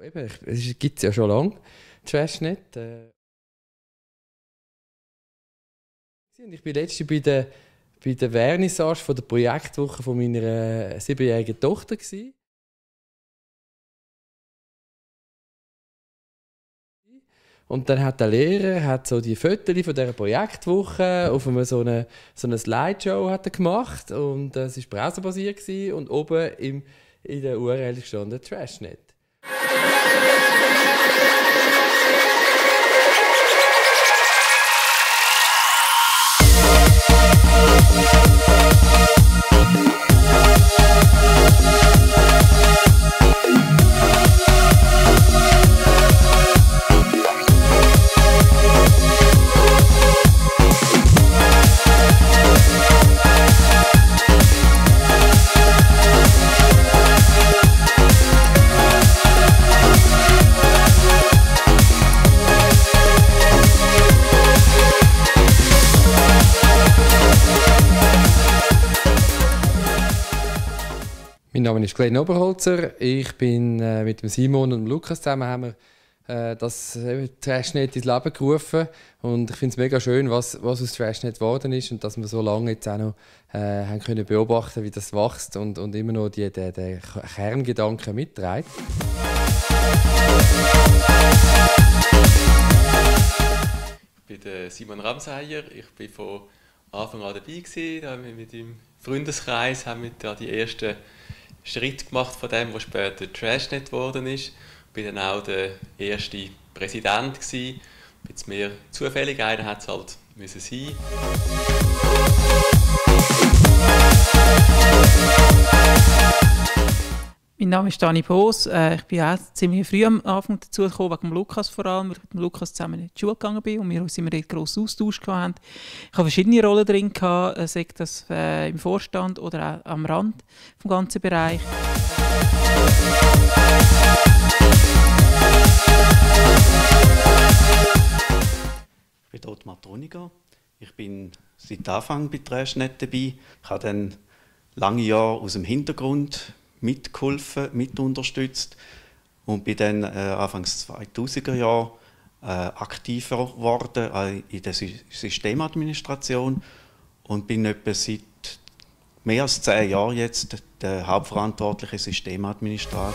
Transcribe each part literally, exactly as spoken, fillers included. Eben, es gibt es ja schon lange, trash punkt net. Äh ich war letztens bei der, bei der Vernissage von der Projektwoche von meiner siebenjährigen Tochter gewesen. Und dann hat der Lehrer hat so die Fotos von dieser Projektwoche auf einem, so eine, so eine Slideshow hat er gemacht. Und es war browserbasiert gewesen, und oben im, in der U R L gestanden trash punkt net. Mein Name ist Glenn Oberholzer. Ich bin äh, mit dem Simon und dem Lukas zusammen haben wir, äh, das äh, trash punkt net ins Leben gerufen. Und ich finde es mega schön, was, was aus trash punkt net geworden ist und dass wir so lange jetzt auch noch äh, haben können beobachten, wie das wächst und, und immer noch die, die, die Kerngedanken mitträgt. Ich bin Simon Ramseyer. Ich bin von Anfang an dabei gewesen. Da haben wir mit dem Freundeskreis haben wir da die ersten Schritt gemacht von dem, was später trash punkt net geworden ist. Ich war dann auch der erste Präsident gewesen. Jetzt mehr zufällig, einer hat es halt müssen sein. Mein Name ist Dani Boos. Ich bin auch ziemlich früh am Anfang dazugekommen, wegen dem Lukas vor allem, weil ich mit dem Lukas zusammen in die Schule gegangen bin und wir uns immer einen grossen Austausch hatten. Ich hatte verschiedene Rollen drin, sei das im Vorstand oder auch am Rand des ganzen Bereichs. Ich bin Ottmar Troniger. Ich bin seit Anfang bei trash punkt net dabei. Ich habe dann lange Jahre aus dem Hintergrund mitgeholfen, mitunterstützt und bin dann äh, Anfang des zweitausender Jahre äh, aktiver geworden äh, in der Sy Systemadministration und bin etwa seit mehr als zehn Jahren jetzt der hauptverantwortliche Systemadministrator.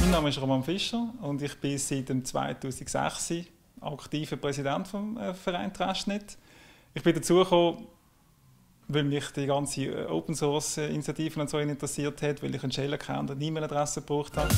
Mein Name ist Roman Fischer und ich bin seit dem zweitausendsechs aktiver Präsident vom Verein trash punkt net. Ich bin dazugekommen, weil mich die ganze Open Source Initiative und so interessiert hat, weil ich einen Shell-Account und eine E-Mail-Adresse gebraucht habe.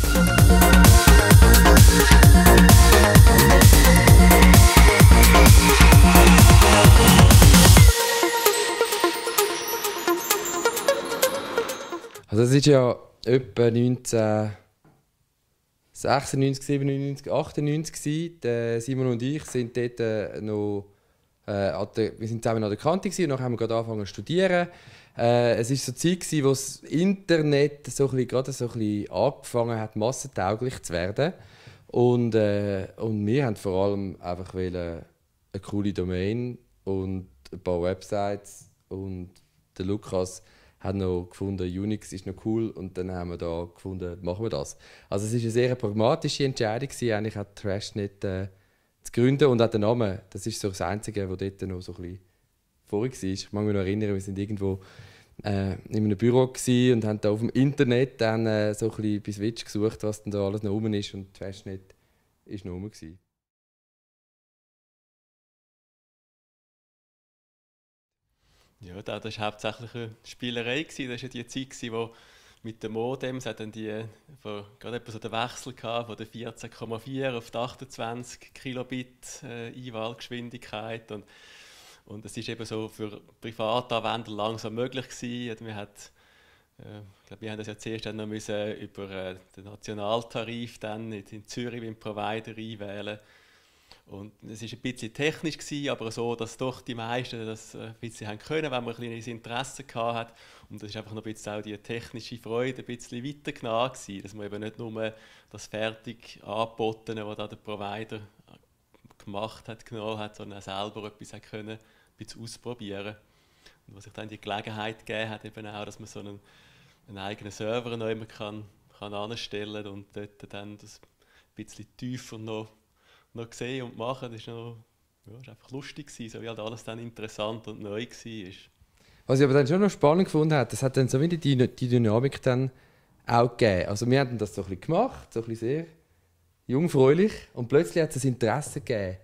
Also es ist ja etwa neunzehnhundertsechsundneunzig, siebenundneunzig, achtundneunzig gewesen. Simon und ich sind dort äh, noch äh, an der, wir sind zusammen an der Kante gewesen, und nachher haben wir gerade angefangen zu studieren. Äh, es war so eine Zeit gewesen, wo das Internet so ein bisschen, gerade so ein bisschen angefangen hat, massentauglich zu werden. Und, äh, und wir wollten vor allem einfach eine coole Domain und ein paar Websites. Und der Lukas hat noch gefunden, Unix ist noch cool, und dann haben wir da gefunden, machen wir das. Also es war eine sehr pragmatische Entscheidung gewesen, eigentlich auch trash punkt net äh, zu gründen, und auch den Namen. Das ist so das Einzige, was dort noch so ein bisschen vorig war. Ich kann mich noch erinnern, wir sind irgendwo äh, in einem Büro gewesen und haben da auf dem Internet dann äh, so ein bisschen bei Switch gesucht, was denn da alles noch rum ist, und trash punkt net ist noch rum gewesen. Ja, das war hauptsächlich eine Spielerei. Das war ja die Zeit, wo mit dem Modem dann die, wo gerade so den Wechsel hatte, von der vierzehn Komma vier auf die achtundzwanzig Kilobit äh, Einwahlgeschwindigkeit. Und, und es war eben so für Privatanwender langsam möglich gewesen. Wir, hat, äh, ich glaub, wir haben das ja zuerst dann noch müssen über äh, den Nationaltarif dann in Zürich beim Provider einwählen. Und es war ein bisschen technisch gewesen, aber so, dass doch die meisten das ein bisschen haben können, wenn man ein kleines Interesse hatte. Und das war einfach noch ein bisschen auch die technische Freude ein bisschen weiter genannt gewesen, dass man eben nicht nur das fertig Angebotene, was da der Provider gemacht hat, genommen hat, sondern auch selber etwas können, ein bisschen ausprobieren. Und was sich dann die Gelegenheit gegeben hat, eben auch, dass man so einen, einen eigenen Server noch immer kann, kann anstellen und dort dann das ein bisschen tiefer noch, noch sehen und machen, das war noch, ja, ist einfach lustig gewesen, so wie halt alles dann interessant und neu war. Was ich aber dann schon noch spannend gefunden habe, das hat dann so wieder die, die Dynamik dann auch gegeben. Also wir haben das so ein bisschen gemacht, so ein bisschen sehr jungfräulich, und plötzlich hat es ein Interesse gegeben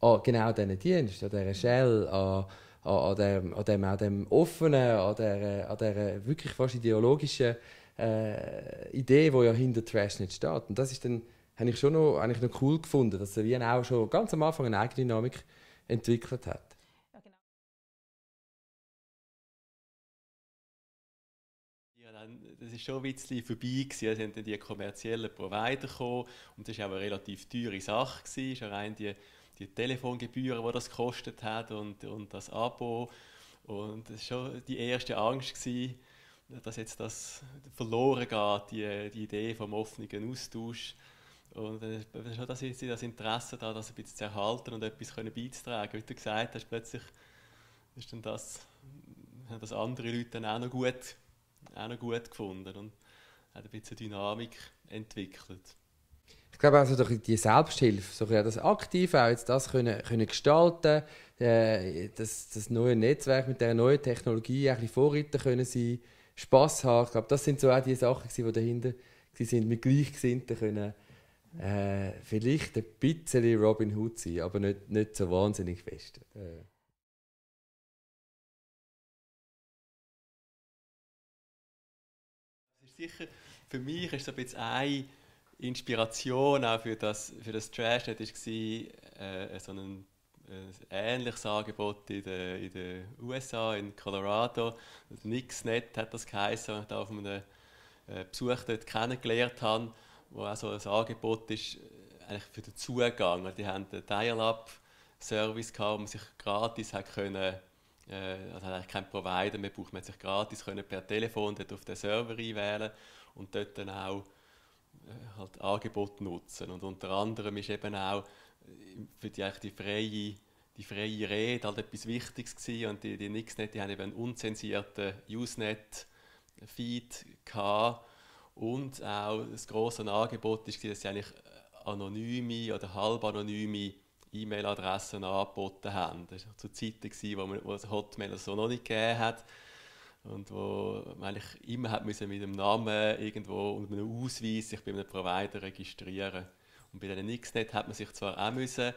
an genau diesen Dienst, an dieser Shell, an, an, dem, an, dem, an dem offenen, an dieser, an dieser wirklich fast ideologischen äh, Idee, die ja hinter Trash dot net steht. Und das ist dann, habe ich schon noch, habe ich noch cool gefunden, dass Wien auch schon ganz am Anfang eine eigene Dynamik entwickelt hat. Das war schon ein bisschen vorbei. Es sind dann die kommerziellen Provider gekommen. Und das war auch eine relativ teure Sache. Es war allein die, die Telefongebühren, die das gekostet hat, und, und das Abo. Und das war schon die erste Angst gewesen, dass jetzt das verloren geht, die, die Idee vom offenen Austausch. Und schon das, das Interesse da, das ein bisschen zu erhalten und etwas beizutragen. Wie du gesagt hast, plötzlich ist dann das, haben das andere Leute dann auch noch gut auch noch gut gefunden und hat ein bisschen Dynamik entwickelt. Ich glaube also durch die Selbsthilfe, so das aktiv auch jetzt das können, können gestalten, äh, das, das neue Netzwerk mit der neuen Technologie, ein bisschen Vorreiter können sein, Spass haben. Ich glaube, das sind so auch die Sachen, die dahinter sind, mit Gleichgesinnten können äh, vielleicht ein bisschen Robin Hood sein, aber nicht, nicht so wahnsinnig fest. Äh. Sicher, für mich ist so ein bisschen eine Inspiration auch für das, für das Trash dot net war äh, so ein äh, ähnliches Angebot in den de U S A, in Colorado. Nixnet hat das geheißen, das ich da auf einem äh, Besuch dort kennengelernt habe, wo auch so ein Angebot ist eigentlich für den Zugang. Die haben einen Dial-Up-Service gehabt, wo man sich gratis hat können, also hat eigentlich keinen Provider mehr braucht, man hat sich gratis können per Telefon dort auf den Server einwählen und dort dann auch äh, halt Angebote nutzen. Und unter anderem ist eben auch für die, die, freie, die freie Rede halt etwas Wichtiges gewesen. Und die, die Nixnet, die haben eben einen unzensierten Usenet-Feed gehabt. Und auch das grosse Angebot war, dass sie eigentlich anonyme oder halb anonyme E-Mail-Adressen angeboten haben. Das war zu Zeiten, wo man wo das Hotmail so noch nicht gegeben hat und wo man eigentlich immer hat müssen mit dem Namen irgendwo und einem Ausweis sich bei einem Provider registrieren. Und bei den Nixnet hat man sich zwar auch müssen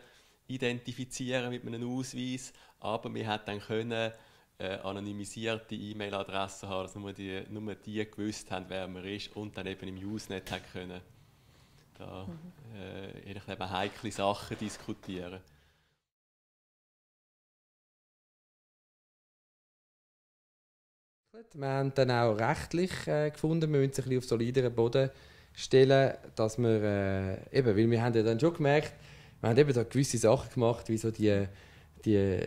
identifizieren mit einem Ausweis, aber man hat dann können äh, anonymisierte E-Mail-Adressen haben, dass nur die, nur die gewusst haben, wer man ist, und dann eben im Usenet hat können. Da, äh, ich glaube, heikle Sachen diskutieren. Wir haben dann auch rechtlich äh, gefunden, wir müssen uns ein bisschen auf solideren Boden stellen, dass wir äh, eben, weil wir haben ja dann schon gemerkt, wir haben eben da gewisse Sachen gemacht, wie so die, die,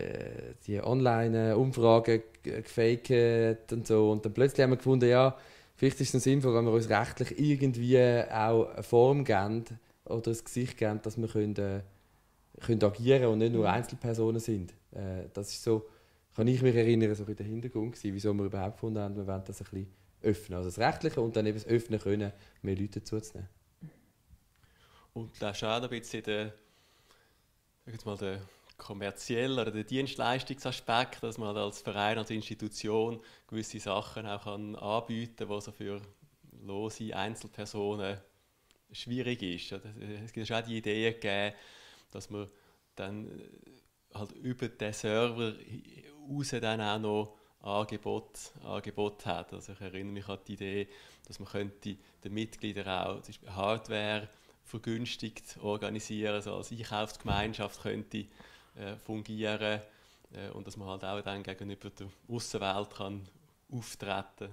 die Online-Umfragen gefaked und so, und dann plötzlich haben wir gefunden, ja, vielleicht ist es sinnvoll, wenn wir uns rechtlich irgendwie auch eine Form geben oder ein Gesicht geben, dass wir können, äh, können agieren und nicht nur Einzelpersonen sind. Äh, das ist so, kann ich mich erinnern, so in der Hintergrund gewesen, wieso wir überhaupt gefunden haben, wir wollen das ein bisschen öffnen. Also das Rechtliche und dann eben das Öffnen können, mehr Leute zuzunehmen. Und da ist auch ein bisschen der, jetzt mal der kommerzielle oder der Dienstleistungsaspekt, dass man als Verein, als Institution gewisse Sachen auch kann anbieten kann, die so für lose Einzelpersonen schwierig ist. Es gibt auch die Idee gegeben, dass man dann halt über den Server raus dann auch noch Angebot, Angebot hat. Also ich erinnere mich an die Idee, dass man könnte den Mitgliedern auch zum Beispiel Hardware vergünstigt organisieren, also als Einkaufsgemeinschaft könnte Äh, fungieren äh, und dass man halt auch dann gegenüber der Aussenwelt kann auftreten.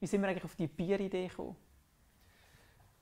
Wie sind wir eigentlich auf die Bieridee gekommen?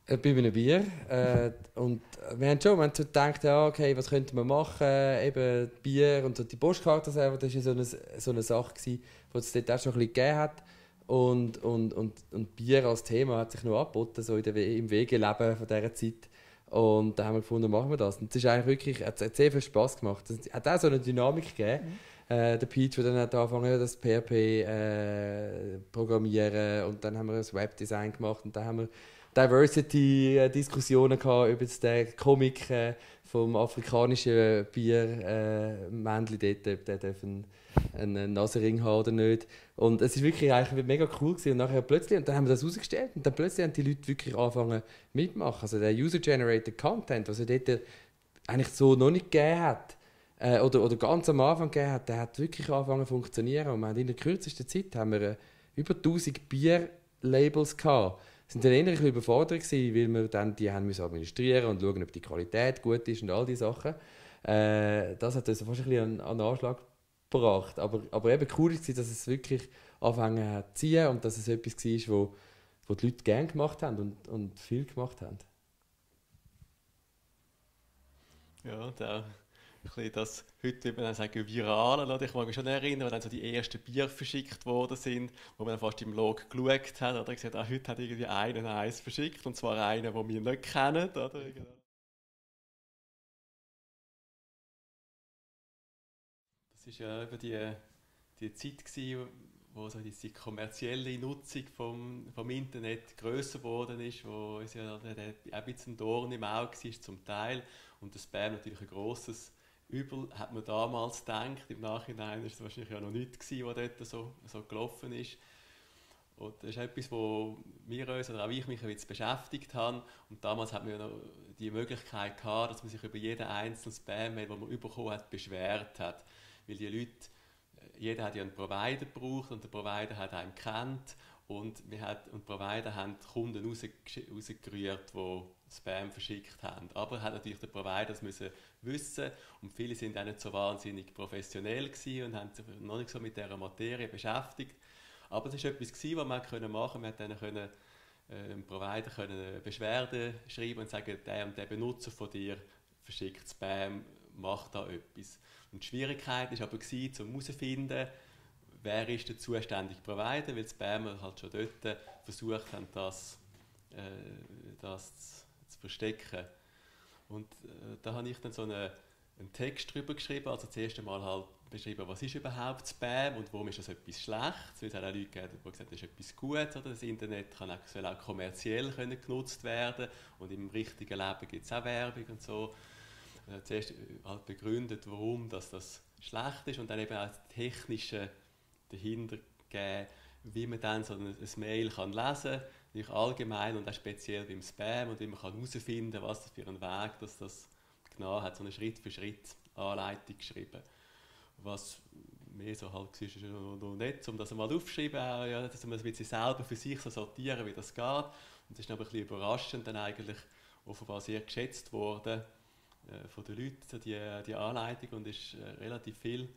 Äh, bei einem Bier. Äh, und wir haben schon wir haben so gedacht, ja, okay, was könnte man machen? Eben Bier und so die Postkarte selber, das war so eine, so eine Sache, die es dort auch schon ein bisschen gegeben hat. Und, und, und, und Bier als Thema hat sich noch angeboten, so in der We im Wegeleben von dieser Zeit. Und da haben wir gefunden, machen wir das. Und es ist eigentlich wirklich, hat, hat sehr viel Spass gemacht. Es hat auch so eine Dynamik gegeben. Mhm. Äh, der Peach, der dann hat angefangen, das P H P äh, programmieren. Und dann haben wir das Webdesign gemacht. Und dann haben wir Diversity-Diskussionen gehabt über den Comic äh, vom afrikanischen Bier-Männchen äh, dort, ob der dürfen einen Nasenring haben oder nicht. Und es war wirklich eigentlich mega cool gewesen. Und nachher plötzlich, und dann haben wir das herausgestellt und dann plötzlich haben die Leute wirklich angefangen mitmachen. Also der User-Generated Content, was er dort eigentlich so noch nicht gegeben hat, äh, oder, oder ganz am Anfang gegeben hat, der hat wirklich angefangen zu funktionieren. Und wir haben in der kürzesten Zeit haben wir äh, über tausend Bier-Labels gehabt. Wir waren dann innerlich überfordert, weil wir dann die haben administrieren und schauen, ob die Qualität gut ist und all diese Sachen. Äh, das hat uns fast ein bisschen an den Anschlag gebracht. Aber, aber eben cool war, dass es wirklich angefangen hat zu ziehen und dass es etwas war, wo, wo die Leute gerne gemacht haben und, und viel gemacht haben. Ja, da das heute würde man sagen, viral. Ich mag mich schon erinnern, wenn dann so die ersten Bier verschickt worden sind, wo man dann fast im Log geschaut hat. Oder gesagt, ah, heute hat irgendwie einen eins verschickt, und zwar einen, den wir nicht kennen. Oder? Das war ja eben die, die Zeit, gewesen, wo so diese kommerzielle Nutzung vom, vom Internet grösser geworden ist, wo es ja auch ein bisschen ein Dorn im Auge war zum Teil. Und der Spam natürlich ein grosses Übel, hat man damals gedacht. Im Nachhinein war es wahrscheinlich ja noch nichts gewesen, was dort so, so gelaufen ist. Und das ist etwas, wo wir uns oder auch ich mich jetzt beschäftigt haben. Und damals hatten wir noch die Möglichkeit gehabt, dass man sich über jeden einzelnen Spam-Mail, den man bekommen hat, beschwert hat. Weil die Leute, jeder hat ja einen Provider gebraucht und der Provider hat einen gekannt. Und, wir hat, und die Provider haben die Kunden raus, rausgerührt, die Spam verschickt haben. Aber hat natürlich der Provider das müssen wissen. Und viele sind auch nicht so wahnsinnig professionell gewesen und haben sich noch nicht so mit dieser Materie beschäftigt. Aber es war etwas, was man können machen konnte. Man konnte äh, dem Provider können Beschwerden schreiben und sagen, der und der Benutzer von dir verschickt Spam, macht da etwas. Und die Schwierigkeit war aber, um herauszufinden, wer ist der zuständige Provider, weil Spammer halt schon dort versucht haben, das, äh, das zu verstecken. Und äh, da habe ich dann so eine, einen Text drüber geschrieben, also das erste Mal halt beschrieben, was ist überhaupt Spam und warum ist das etwas schlecht. Weil es auch Leute gegeben, die gesagt haben, das ist etwas Gutes, oder? Das Internet kann auch, soll auch kommerziell können genutzt werden und im richtigen Leben gibt es auch Werbung und so. Und dann zuerst halt begründet, warum das, das schlecht ist und dann eben auch die technische dahinter geben, wie man dann so ein Mail kann lesen kann, nicht allgemein und auch speziell beim Spam und wie man herausfinden kann, was das für einen Weg dass das genau hat, so eine Schritt-für-Schritt-Anleitung geschrieben. Was mir so halt ist, ist noch nicht, um das mal aufzuschreiben, ja, dass man es ein bisschen selber für sich so sortieren, wie das geht. Und das ist dann aber ein bisschen überraschend, dann eigentlich offenbar sehr geschätzt worden äh, von den Leuten, die, die Anleitung, und ist äh, relativ viel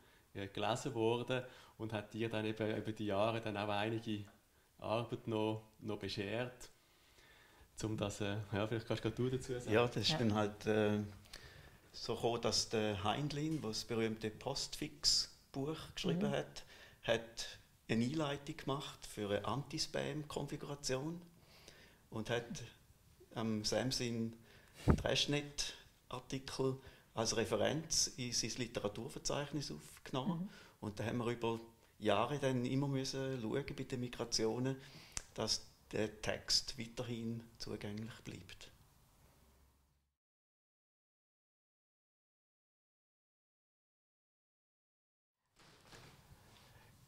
gelesen worden und hat dir dann eben über die Jahre dann auch einige Arbeit noch, noch beschert. Zum das, äh, ja, vielleicht kannst du dazu sagen. Ja, das ist ja. Dann halt äh, so gekommen, dass der Heinlein, der das berühmte Postfix-Buch geschrieben mhm. hat, hat eine Einleitung gemacht für eine Anti-Spam-Konfiguration und hat am ähm, Samson trash punkt net-Artikel als Referenz in sein Literaturverzeichnis aufgenommen. Mhm. Und da haben wir über Jahre dann immer müssen schauen bei den Migrationen, dass der Text weiterhin zugänglich bleibt.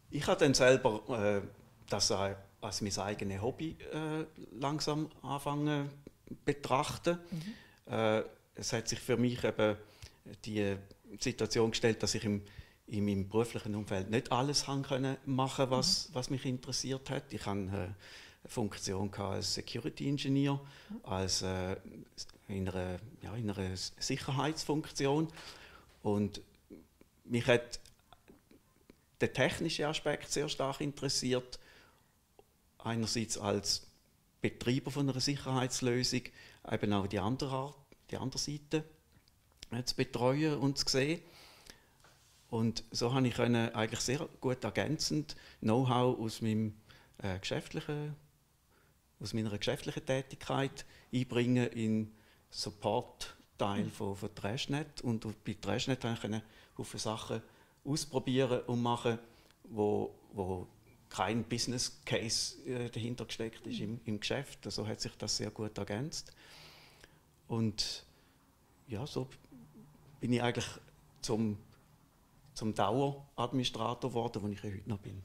Ich habe dann selber äh, das äh, als mein eigenes Hobby äh, langsam anfangen zu betrachten. Mhm. Äh, es hat sich für mich eben die Situation gestellt, dass ich im, in meinem beruflichen Umfeld nicht alles haben können machen, was, was mich interessiert hat. Ich hatte eine Funktion als Security-Ingenieur, als, äh, in, einer, ja, in einer Sicherheitsfunktion. Und mich hat der technische Aspekt sehr stark interessiert. Einerseits als Betreiber von einer Sicherheitslösung, eben auch die andere Art, die andere Seite zu betreuen und zu sehen. Und so konnte ich eigentlich sehr gut ergänzend Know-how aus, äh, aus meiner geschäftlichen Tätigkeit einbringen in Support-Teil mhm. von, von trash punkt net. Und bei trash punkt net konnte ich viele Sachen ausprobieren und machen, wo, wo kein Business Case äh, dahinter gesteckt ist im, im Geschäft. Also hat sich das sehr gut ergänzt. Und ja, so bin ich eigentlich zum, zum Daueradministrator geworden, wo ich ja heute noch bin.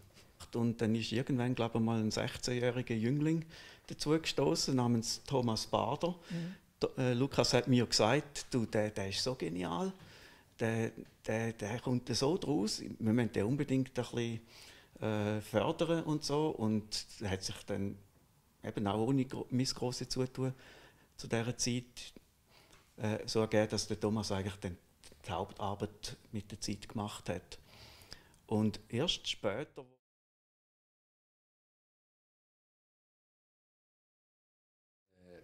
Und dann ist irgendwann, glaube ich, mal ein sechzehnjähriger Jüngling dazugestoßen namens Thomas Bader. Mhm. Der, äh, Lukas hat mir gesagt, du, der, der ist so genial, der, der, der kommt so draus, wir müssen den unbedingt ein bisschen äh, fördern und so. Und er hat sich dann eben auch ohne mein großes Zutun zu dieser Zeit äh, so ergeben, dass der Thomas eigentlich dann die Hauptarbeit mit der Zeit gemacht hat. Und erst später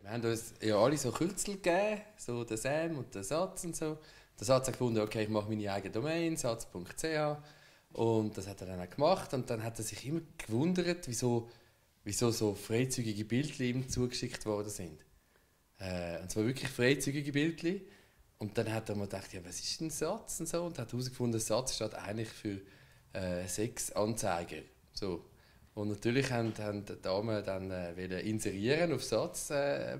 wir haben uns ja alle so Kürzel gegeben, so den Sam und den Satz und so. Der Satz hat gefunden, okay, ich mache meine eigene Domain, satz punkt c h. Und das hat er dann auch gemacht. Und dann hat er sich immer gewundert, wieso, wieso so freizügige Bildchen ihm zugeschickt worden sind. Äh, und zwar wirklich freizügige Bildchen. Und dann hat er mir gedacht, ja, was ist ein Satz und so. Und hat herausgefunden, ein Satz steht eigentlich für äh, Sexanzeiger. So. Und natürlich haben, haben die Damen dann äh, inserieren auf satz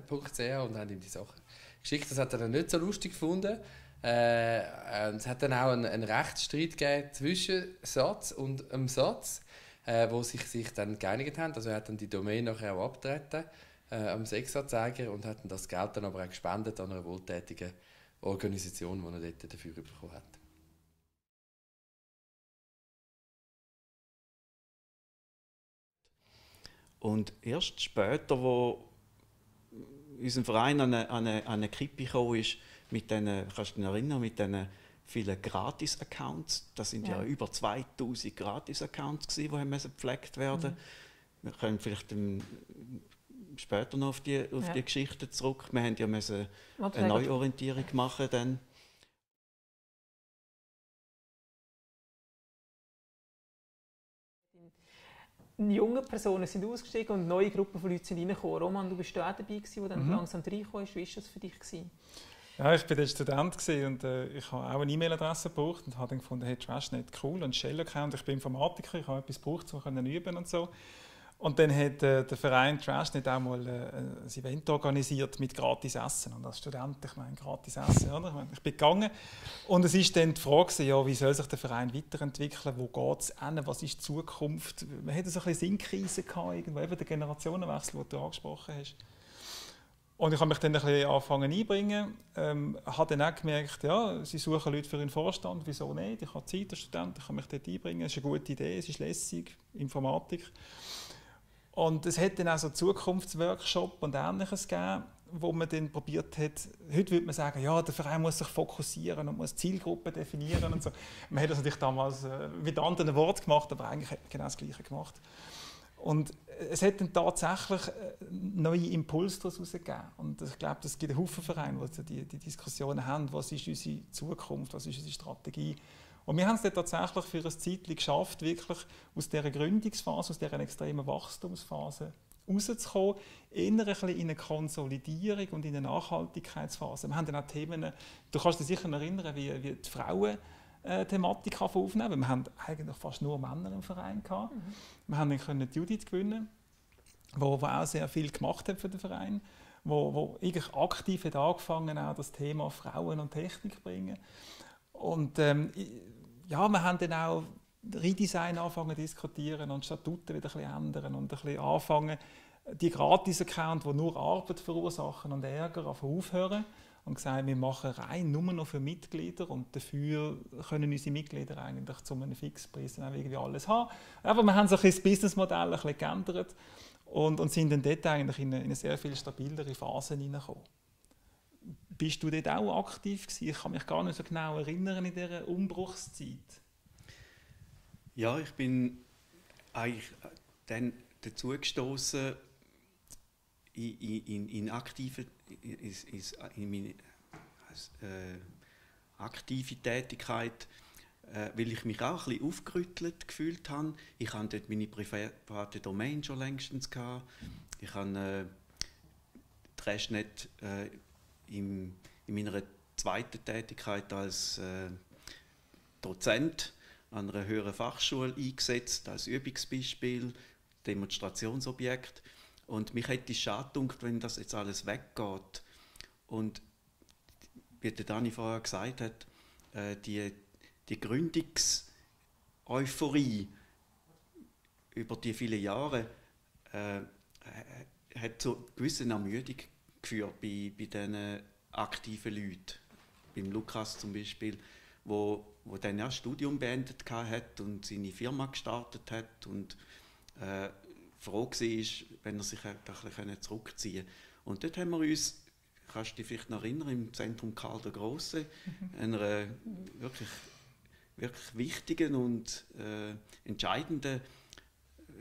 punkt c h äh, und haben ihm die Sachen geschickt. Das hat er dann nicht so lustig gefunden. Äh, und es hat dann auch einen, einen Rechtsstreit gegeben zwischen Satz und dem Satz, äh, wo sich, sich dann geeinigt haben. Also er hat dann die Domain nachher auch abgetreten äh, am Sexanzeiger und hat dann das Geld dann aber auch gespendet an eine wohltätige Organisation, die er dort dafür bekommen hat. Und erst später, wo unser Verein an eine, an eine, an eine Kippe gekommen ist, mit diesen, kannst du dich erinnern, mit diesen vielen Gratis-Accounts, das sind ja, ja über zweitausend Gratis-Accounts gewesen, die gepflegt werden mussten. Mhm. Wir können vielleicht im, später noch auf die, auf ja. die Geschichte zurück. Wir haben ja müssen eine Neuorientierung machen dann. Junge Personen sind ausgestiegen und neue Gruppen von Leuten sind reingekommen. Roman, du warst dabei, gewesen, wo dann mhm. langsam reingekommen ist. Wie war das für dich gewesen? Ja, ich war der Student gewesen und äh, ich habe auch eine E-Mail-Adresse gebraucht und habe dann gefunden, hey, trash punkt net, cool, und Shell-Account. Ich bin Informatiker, ich habe etwas gebraucht, um zu üben und so. Und dann hat äh, der Verein trash punkt net auch mal äh, ein Event organisiert mit gratis Essen. Und als Student, ich meine, gratis Essen, oder? Ich, meine, ich bin gegangen. Und es war dann die Frage, ja, wie soll sich der Verein weiterentwickeln, wo geht es hin, was ist die Zukunft? Man hatte so ein bisschen Sinnkrise gehabt, irgendwo, eben der Generationenwechsel, den du angesprochen hast. Und ich habe mich dann ein bisschen angefangen einbringen. Ähm, habe dann auch gemerkt, ja, sie suchen Leute für den Vorstand, wieso nicht? Ich habe Zeit als Student, ich kann mich dort einbringen. Es ist eine gute Idee, es ist lässig, Informatik. Und es hat dann auch so Zukunftsworkshops und Ähnliches gegeben, wo man dann probiert hat. Heute würde man sagen, ja, der Verein muss sich fokussieren und muss Zielgruppen definieren und so. Man hat das natürlich damals mit anderen Worten gemacht, aber eigentlich hat man genau das Gleiche gemacht. Und es hat dann tatsächlich neue Impulse daraus gegeben. Und ich glaube, es gibt einen Haufen Vereine, die die, die Diskussionen haben, was ist unsere Zukunft, was ist unsere Strategie. Und wir haben es tatsächlich für ein Zeitchen geschafft, wirklich aus dieser Gründungsphase, aus dieser extremen Wachstumsphase rauszukommen, eher ein bisschen in eine Konsolidierung und in eine Nachhaltigkeitsphase. Wir haben dann auch Themen, du kannst dich sicher erinnern, wie, wie die Frauen-Thematik aufnehmen. Wir haben eigentlich fast nur Männer im Verein gehabt. Mhm. Wir haben dann Judith gewinnen, die auch sehr viel gemacht hat für den Verein, die eigentlich aktiv hat angefangen hat, das Thema Frauen und Technik zu bringen. Und ähm, ja, wir haben dann auch Redesign angefangen zu diskutieren und Statuten wieder ein bisschen ändern und ein bisschen anfangen, die Gratis-Accounts, die nur Arbeit verursachen und Ärger, aufhören und gesagt, wir machen rein nur noch für Mitglieder und dafür können unsere Mitglieder eigentlich zu einem Fixpreis dann auch irgendwie alles haben. Aber wir haben so ein bisschen das Businessmodell ein bisschen geändert und, und sind dann dort eigentlich in eine, in eine sehr viel stabilere Phase hineingekommen. Bist du dort auch aktiv gewesen? Ich kann mich gar nicht so genau erinnern in dieser Umbruchszeit. Ja, ich bin eigentlich dann dazugestoßen in, in, in aktive, in, in meine äh, aktive Tätigkeit, äh, weil ich mich auch ein bisschen aufgerüttelt gefühlt habe. Ich hatte dort meine private Domain schon längstens gehabt. Ich habe äh, trash punkt net äh, im, in meiner zweiten Tätigkeit als äh, Dozent an einer höheren Fachschule eingesetzt, als Übungsbeispiel, Demonstrationsobjekt. Und mich hätte es schade gedacht, wenn das jetzt alles weggeht. Und wie der Dani vorher gesagt hat, äh, die, die Gründungseuphorie über die vielen Jahre äh, hat zu gewissen Ermüdung geführt bei, bei diesen aktiven Leuten. Beim Lukas zum Beispiel, wo, wo dann erst Studium beendet hat und seine Firma gestartet hat und äh, froh war, wenn er sich ein bisschen zurückziehen konnte. Und dort haben wir uns, kannst du dich vielleicht noch erinnern, im Zentrum Karl der Große, einer wirklich, wirklich wichtigen und äh, entscheidenden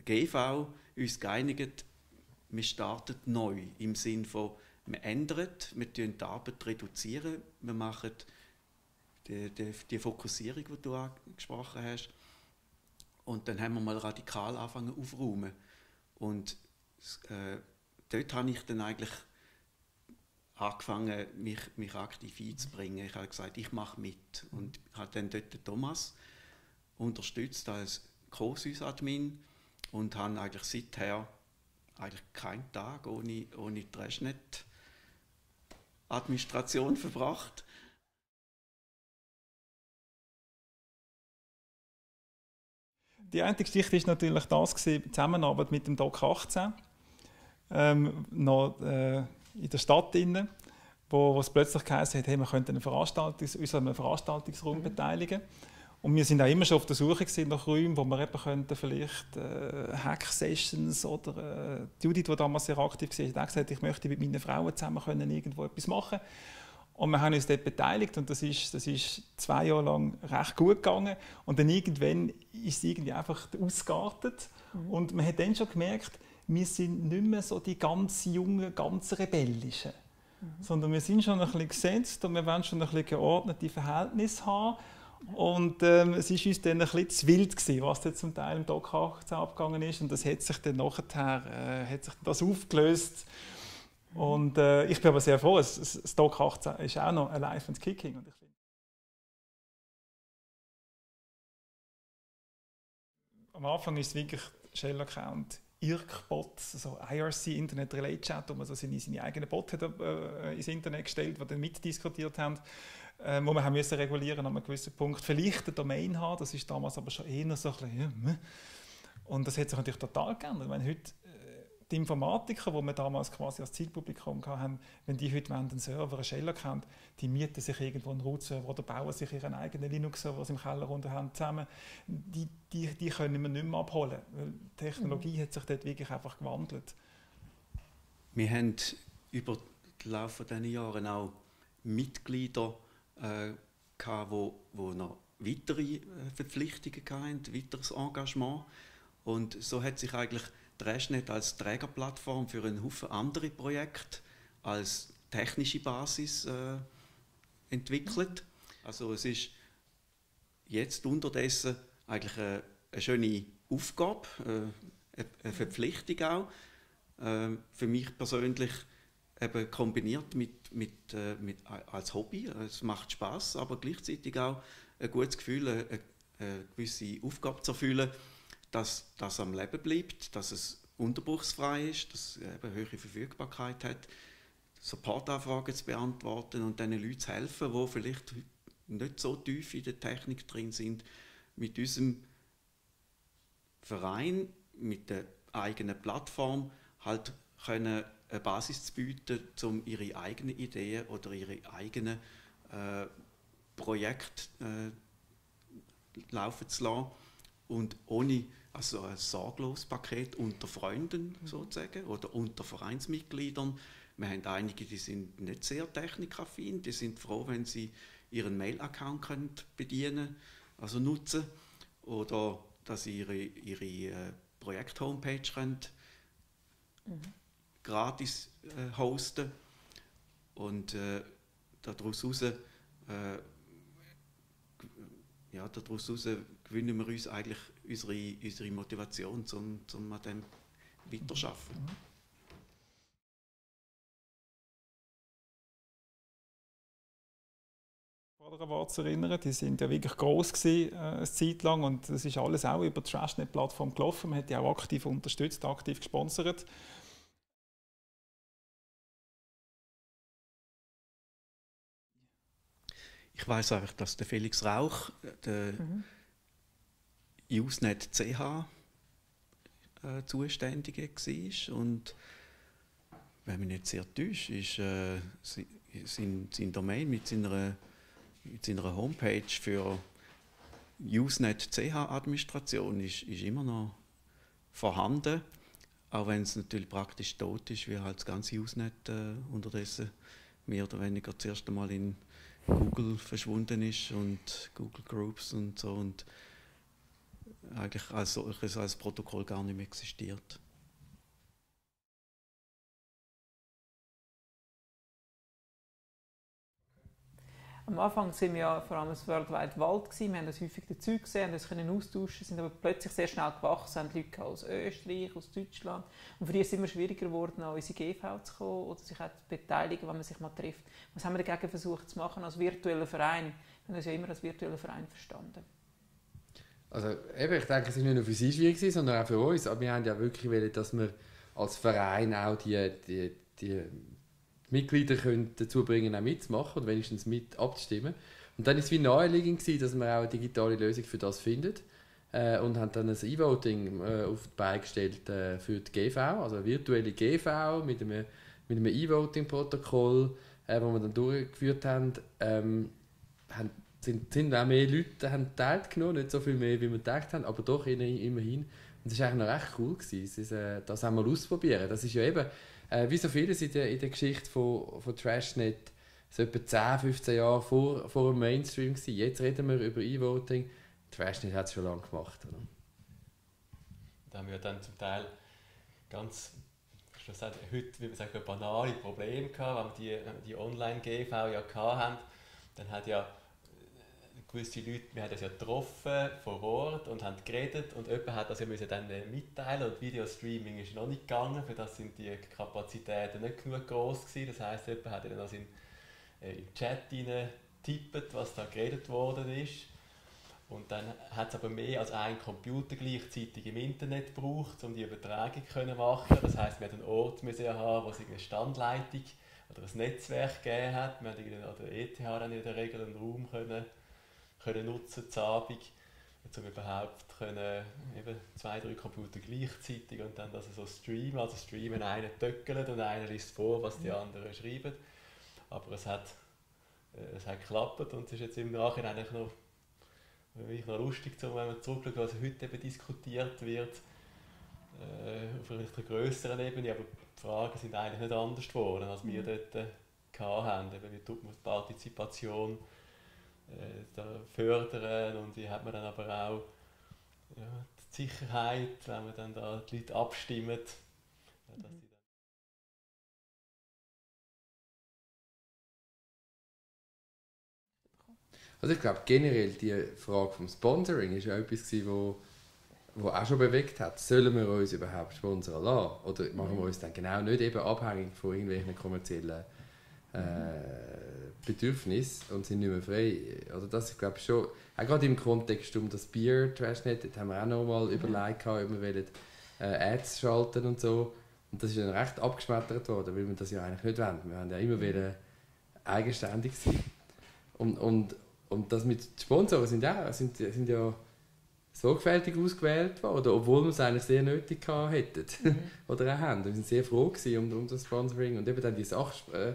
G V uns geeinigt, wir starten neu, im Sinne von, wir ändern, wir tun die Arbeit reduzieren, wir machen die, die, die Fokussierung, die du angesprochen hast. Und dann haben wir mal radikal angefangen aufzuräumen. Und äh, dort habe ich dann eigentlich angefangen, mich, mich aktiv einzubringen. Ich habe gesagt, ich mache mit. Und habe dann dort den Thomas unterstützt als Co-Sys-Admin und habe eigentlich seither eigentlich keinen Tag ohne, ohne Trash Punkt net-Administration verbracht. Die eine Geschichte war natürlich das, die Zusammenarbeit mit dem Dock achtzehn, ähm, noch äh, in der Stadt, drin, wo, wo es plötzlich geheißen hat, hey, wir könnten einen Veranstaltungs-, uns an einem Veranstaltungsraum mhm. beteiligen. Und wir sind auch immer schon auf der Suche nach Räumen, wo wir könnten vielleicht äh, Hack-Sessions oder äh, Judith, die damals sehr aktiv war, hat auch gesagt, ich möchte mit meinen Frauen zusammen können irgendwo etwas machen. Und wir haben uns dort beteiligt und das ist, das ist zwei Jahre lang recht gut gegangen. Und dann irgendwann ist es irgendwie einfach ausgeartet. Mhm. Und man hat dann schon gemerkt, wir sind nicht mehr so die ganz jungen, ganz rebellischen. Mhm. Sondern wir sind schon ein bisschen gesetzt und wir wollen schon ein bisschen geordnete Verhältnisse haben. Und ähm, es war uns dann ein bisschen zu wild gewesen, was dann zum Teil im Dock achtzehn abgegangen ist. Und das hat sich dann nachher äh, hat sich das aufgelöst. Und äh, ich bin aber sehr froh, es, es, das Dock achtzehn ist auch noch alive and kicking. Und ich find, am Anfang ist es wirklich Shell-Account, I R C-Bot, also I R C, Internet Relay Chat, wo man so seine, seine eigenen Bots hat, äh, ins Internet gestellt, die dann mitdiskutiert haben. Äh, wo wir haben müssen regulieren an einem gewissen Punkt. Vielleicht eine Domain haben, das ist damals aber schon eher so ein bisschen. Und das hat sich natürlich total geändert. Wenn heute die Informatiker, die wir damals quasi als Zielpublikum hatten, wenn die heute einen Server, einen Shell-Account, die mieten sich irgendwo einen Root-Server oder bauen sich ihren eigenen Linux-Server, was im Keller runter haben, zusammen. Die, die, die können wir nicht mehr abholen, weil die Technologie mhm. hat sich dort wirklich einfach gewandelt. Wir haben über den Laufe dieser Jahre auch Mitglieder Äh, hatten, wo, wo noch weitere Verpflichtungen hatten, weiteres Engagement. Und so hat sich eigentlich Trash Punkt net als Trägerplattform für einen Haufen andere Projekte als technische Basis äh, entwickelt. Also es ist jetzt unterdessen eigentlich eine, eine schöne Aufgabe, äh, eine Verpflichtung auch. Äh, für mich persönlich eben kombiniert mit, mit, äh, mit, als Hobby, es macht Spass, aber gleichzeitig auch ein gutes Gefühl, eine, eine gewisse Aufgabe zu erfüllen, dass das am Leben bleibt, dass es unterbruchsfrei ist, dass es eben höhere Verfügbarkeit hat, Supportanfragen zu beantworten und den Leuten zu helfen, die vielleicht nicht so tief in der Technik drin sind, mit unserem Verein, mit der eigenen Plattform halt können eine Basis zu bieten, um ihre eigenen Ideen oder ihre eigenen äh, Projekte äh, laufen zu lassen und ohne, also ein sorgloses Paket unter Freunden sozusagen oder unter Vereinsmitgliedern. Wir haben einige, die sind nicht sehr technikaffin, die sind froh, wenn sie ihren Mail-Account bedienen, also nutzen oder dass sie ihre, ihre äh, Projekt-Homepage können. Mhm. gratis äh, hosten und äh, daraus raus, äh, ja, daraus raus gewinnen wir uns eigentlich unsere, unsere Motivation, um, um an dem weiterzuarbeiten. Bader Awards erinnern. Die sind ja wirklich gross gewesen, äh, eine Zeit lang, und das ist alles auch über die Trash Punkt net-Plattform gelaufen. Man hat die auch aktiv unterstützt, aktiv gesponsert. Ich weiss einfach, dass der Felix Rauch, der mhm. Usenet C H äh, Zuständige war, und wenn mich nicht sehr täuscht, ist äh, sein, sein Domain mit seiner, mit seiner Homepage für Usenet C H Administration ist, ist immer noch vorhanden, auch wenn es natürlich praktisch tot ist, wie halt das ganze Usenet äh, unterdessen mehr oder weniger das erste Mal in Google verschwunden ist und Google Groups und so, und eigentlich als solches, als Protokoll gar nicht mehr existiert. Am Anfang waren wir ja vor allem das World Wide Wald gewesen. Wir haben das häufig dazu gesehen, haben das können austauschen, sind aber plötzlich sehr schnell gewachsen, haben Leute aus Österreich, aus Deutschland, und für die ist es immer schwieriger geworden, an unsere G V zu kommen oder sich auch zu beteiligen, wenn man sich mal trifft. Was haben wir dagegen versucht zu machen als virtueller Verein? Wir haben das ja immer als virtueller Verein verstanden. Also eben, ich denke, es war nicht nur für Sie schwierig, sondern auch für uns. Aber wir haben ja wirklich gewählt, dass wir als Verein auch die, die, die Mitglieder können dazu bringen, auch mitzumachen und wenigstens mit abzustimmen. Und dann war es wie naheliegend, dass wir auch eine digitale Lösung für das finden. Äh, und haben dann ein E-Voting äh, auf die Beine gestellt äh, für die G V, also eine virtuelle G V mit einem, mit einem E-Voting-Protokoll, das äh, wir dann durchgeführt haben. Ähm, haben sind, sind auch mehr Leute haben teilgenommen, nicht so viel mehr, wie wir gedacht haben, aber doch immerhin. Und das war eigentlich noch recht cool gewesen. Das ist, äh, das haben wir ausprobieren. Das ist ja eben, äh, wie so vieles in der, in der Geschichte von, von Trash Punkt net, so etwa zehn, fünfzehn Jahre vor, vor dem Mainstream gewesen. Jetzt reden wir über E-Voting. Trash Punkt net hat es schon lange gemacht. Oder? Da haben wir dann zum Teil ganz, schlussendlich heute, wie man sagt, banale Probleme gehabt, wenn wir die, die Online-G V ja hatten. Dann hat ja gewisse Leute, wir haben das ja getroffen vor Ort und haben geredet, und jemand hat das ja müssen dann mitteilen, und Videostreaming ist noch nicht gegangen, für das sind die Kapazitäten nicht genug gross gewesen. Das heisst, jemand hat dann also in, äh, im Chat hineingetippt, was da geredet worden ist, und dann hat es aber mehr als einen Computer gleichzeitig im Internet gebraucht, um die Übertragung zu machen. Das heisst, wir mussten einen Ort müssen haben, wo es eine Standleitung oder ein Netzwerk gegeben hat. Wir haben an der E T H dann in der Regel einen Raum können können nutzen zu Abend, um überhaupt können, eben zwei, drei Computer gleichzeitig und dann das so streamen. Also streamen, einer töckelt und einer liest vor, was die anderen schreiben. Aber es hat, es hat geklappt, und es ist jetzt im Nachhinein eigentlich noch, noch lustig, wenn man zurückschaut, was heute eben diskutiert wird, äh, auf einer grösseren Ebene. Aber die Fragen sind eigentlich nicht anders geworden, als wir dort äh, hatten. Eben, wie tut man die Partizipation da fördern, und wie hat man dann aber auch ja, die Sicherheit, wenn man dann da die Leute abstimmt. Ja, dass die dann also ich glaube generell die Frage vom Sponsoring ist ja etwas gewesen, wo, wo auch schon bewegt hat. Sollen wir uns überhaupt Sponsoren lassen? Oder machen wir uns dann genau nicht eben abhängig von irgendwelchen kommerziellen Äh, Bedürfnis und sind nicht mehr frei. Also das, ich glaube schon, auch gerade im Kontext um das Bier, Trash Punkt net, dort haben wir auch noch mal mhm. überlegt, ob wir wollen, äh, Ads schalten und so. Und das ist dann recht abgeschmettert worden, weil wir das ja eigentlich nicht wollen. Wir haben ja immer wieder eigenständig sein. Und, und, und das mit Sponsoren sind, auch, sind, sind ja sorgfältig ausgewählt worden, obwohl wir es eigentlich sehr nötig hätten mhm. oder auch haben. Wir waren sehr froh um, um das Sponsoring und eben dann die Sache. Äh,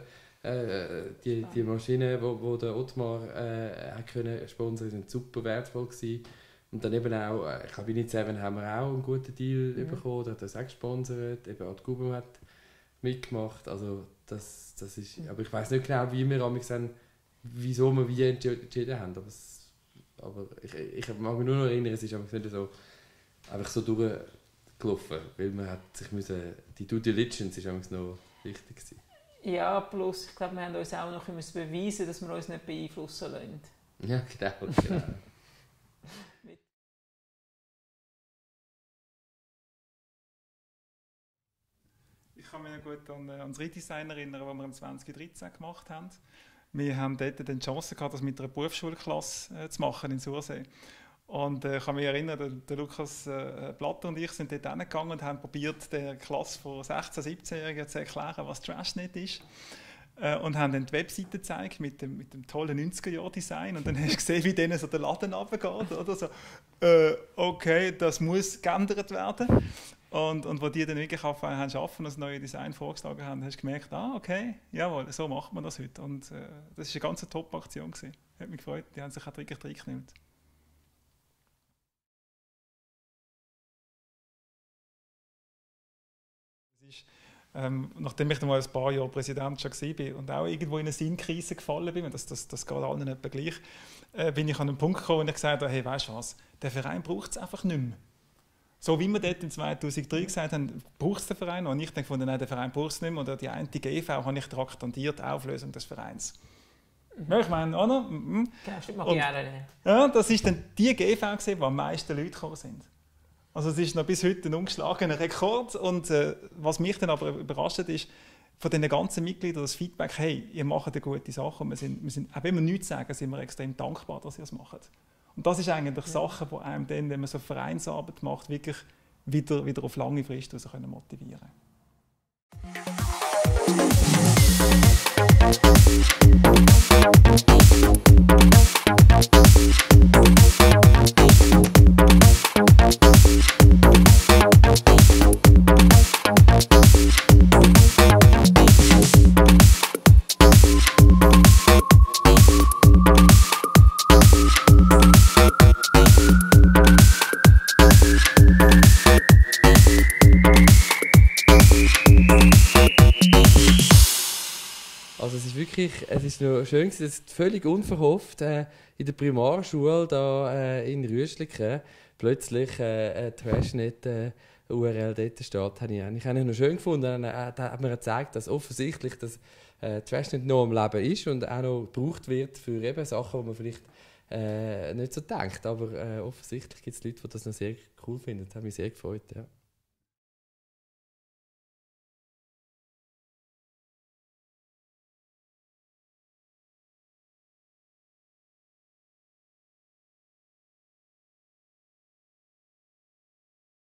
Die, die Maschinen, die der Ottmar äh, können sponsern, sind super wertvoll gewesen. Und dann eben auch, ich glaube, in Seven haben wir auch einen guten Deal mhm. bekommen, der hat das auch gesponsert, eben auch die Google hat mitgemacht. Also das, das ist, mhm. aber ich weiß nicht genau, wie wir damals haben, wieso wir wie entschieden haben. Aber, es, aber ich, ich mag mich nur noch erinnern, es ist einfach nicht so, einfach so durchgelaufen, weil man hat sich müssen, die Due Diligence ist einfach noch wichtig gewesen. Ja, plus ich glaube, wir haben uns auch noch beweisen, dass wir uns nicht beeinflussen lassen. Ja, genau. genau. Ich kann mich noch gut an, an das Redesign erinnern, das wir im zweitausenddreizehn gemacht haben. Wir haben dort die Chance gehabt, das mit einer Berufsschulklasse äh, zu machen in Sursee. Und äh, ich kann mich erinnern, der, der Lukas äh, Blatter und ich sind dort hingegangen und haben probiert, der Klasse von sechzehn-, siebzehnjährigen zu erklären, was Trash dot net ist. Äh, und haben dann die Webseite gezeigt mit dem, mit dem tollen neunziger-Jahr-Design. Und dann hast du gesehen, wie denen so der Laden runtergeht. Oder? So, äh, okay, das muss geändert werden. Und, und wo die dann wirklich angefangen haben zu arbeiten und das neue Design vorgeschlagen haben, hast du gemerkt, ah, okay, jawohl, so macht man das heute. Und äh, das war eine ganz Top-Aktion gewesen. Hat mich gefreut, die haben sich auch wirklich reingenommen. Ähm, nachdem ich dann mal ein paar Jahre Präsident schon war und auch irgendwo in eine Sinnkrise gefallen bin, das, das, das geht allen etwa gleich, äh, bin ich an einen Punkt gekommen, wo ich gesagt habe, hey, weißt du was, der Verein braucht es einfach nicht mehr. So wie wir dort im zweitausenddrei gesagt haben, braucht es den Verein noch. Und ich denke, nein, den Verein braucht es nicht mehr. Oder die eine G V habe ich traktandiert, Auflösung des Vereins. Ja, ich meine, oder? Mhm. Ja, stimmt, mach ich auch nicht. Ja, das war dann die G V, die am meisten Leute gekommen sind. Also es ist noch bis heute ein ungeschlagener Rekord. Und äh, was mich dann aber überrascht hat, ist von den ganzen Mitgliedern das Feedback, hey, ihr macht eine gute Sache. Und wir sind, wir sind, auch wenn wir nichts sagen, sind wir extrem dankbar, dass ihr es macht. Und das ist eigentlich ja. Sache, die einem dann, wenn man so Vereinsarbeit macht, wirklich wieder, wieder auf lange Frist also können motivieren Es ist noch schön, dass es völlig unverhofft äh, in der Primarschule da, äh, in Rüschliken plötzlich äh, ein Trash dot net U R L dort steht. Habe ich eigentlich noch schön gefunden. Da hat mir gezeigt, dass offensichtlich das äh, Trash dot net noch am Leben ist und auch noch gebraucht wird für eben Sachen, die man vielleicht äh, nicht so denkt. Aber äh, offensichtlich gibt es Leute, die das noch sehr cool finden. Das hat mich sehr gefreut. Ja.